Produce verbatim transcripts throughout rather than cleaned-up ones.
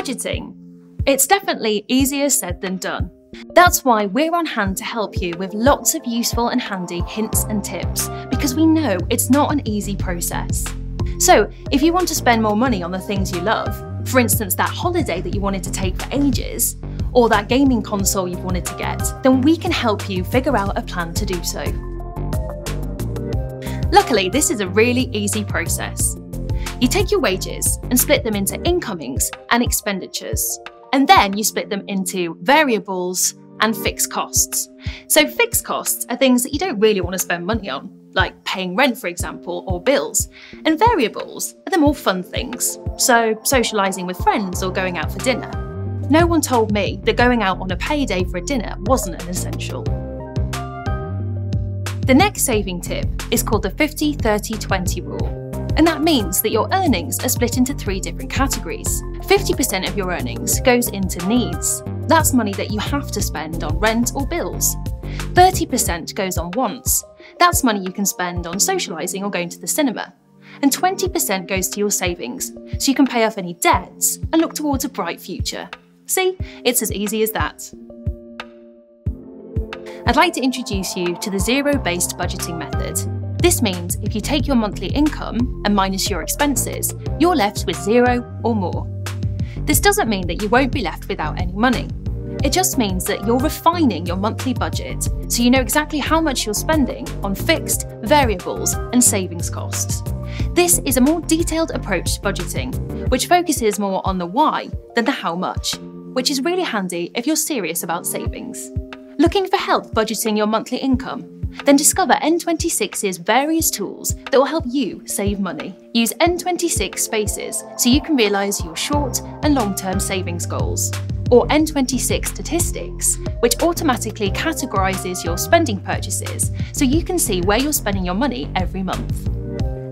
budgeting. It's definitely easier said than done. That's why we're on hand to help you with lots of useful and handy hints and tips, because we know it's not an easy process. So if you want to spend more money on the things you love, for instance that holiday that you wanted to take for ages, or that gaming console you've wanted to get, then we can help you figure out a plan to do so. Luckily, this is a really easy process. You take your wages and split them into incomings and expenditures. And then you split them into variables and fixed costs. So fixed costs are things that you don't really want to spend money on, like paying rent, for example, or bills. And variables are the more fun things, so socialising with friends or going out for dinner. No one told me that going out on a payday for a dinner wasn't an essential. The next saving tip is called the fifty thirty twenty rule. And that means that your earnings are split into three different categories. fifty percent of your earnings goes into needs. That's money that you have to spend on rent or bills. thirty percent goes on wants. That's money you can spend on socialising or going to the cinema. And twenty percent goes to your savings, so you can pay off any debts and look towards a bright future. See, it's as easy as that. I'd like to introduce you to the zero-based budgeting method. This means if you take your monthly income and minus your expenses, you're left with zero or more. This doesn't mean that you won't be left without any money. It just means that you're refining your monthly budget so you know exactly how much you're spending on fixed, variables, and savings costs. This is a more detailed approach to budgeting, which focuses more on the why than the how much, which is really handy if you're serious about savings. Looking for help budgeting your monthly income? Then discover N twenty-six's various tools that will help you save money. Use N twenty-six Spaces so you can realise your short and long-term savings goals, or N twenty-six Statistics, which automatically categorises your spending purchases so you can see where you're spending your money every month.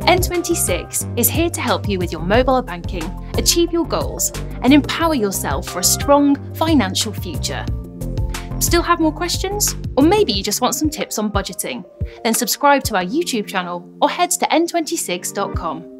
N twenty-six is here to help you with your mobile banking, achieve your goals, and empower yourself for a strong financial future. Still have more questions? Or maybe you just want some tips on budgeting? Then subscribe to our YouTube channel or head to N twenty-six dot com.